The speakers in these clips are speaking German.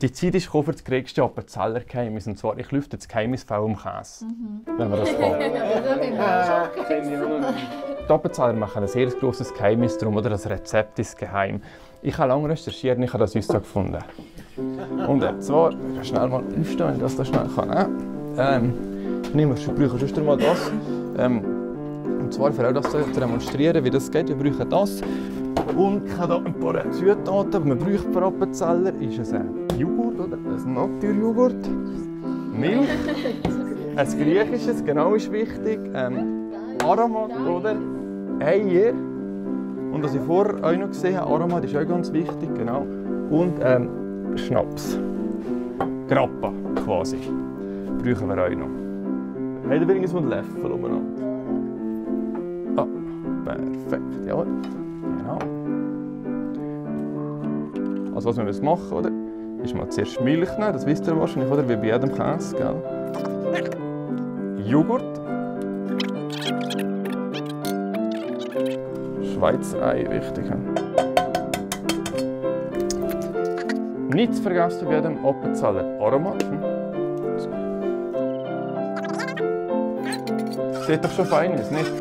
Die Zeit ist für das größte Appenzeller Geheimnis, und zwar, ich lüfte das Geheimnis vom Käse, wenn man das kann. Die Appenzeller machen ein sehr grosses Geheimnis darum, oder das Rezept ist geheim. Ich habe lange recherchiert und ich habe das uns so gefunden. Und zwar, ich kann schnell mal aufstehen, wenn ich das da schnell kann. Ich brauche sonst mal das. Und zwar, für euch das zu demonstrieren, wie das geht, wir brauchen das. Und ich habe hier ein paar Zutaten, die man braucht für Appenzeller. Ist es ein Joghurt oder ein Naturjoghurt? Milch. Ein griechisches, genau, ist wichtig. Aromat, oder? Eier. Und was ich vorher auch noch gesehen habe, Aromat ist auch ganz wichtig, genau. Und Schnaps. Grappa, quasi. Brauchen wir auch noch. Haben wir irgendwo einen Löffel umeinander? Ah, perfekt, jawohl. Genau. Also was wir machen müssen, oder? Ist mal zuerst Milch nehmen, das wisst ihr wahrscheinlich, oder? Wie bei jedem Käse, gell? Joghurt. Schweizer Ei, wichtig. Nicht zu vergessen bei jedem Appenzeller Aromat. Sieht doch schon fein aus, nicht?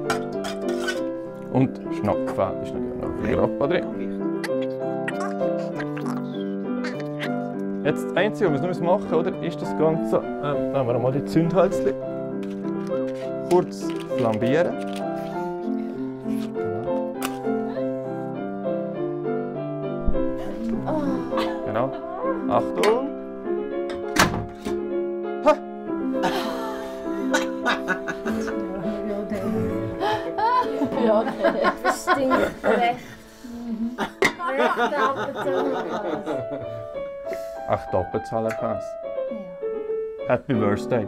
Und Schnapfen ist natürlich noch viel Grappa drin. Jetzt das Einzige, was wir noch machen müssen, oder, ist das Ganze. Nehmen wir mal die Zündhölzchen. Kurz flambieren. Genau. Achtung! Ha! Ja, das stinkt recht. Ach, Appenzeller Käse. Happy Birthday.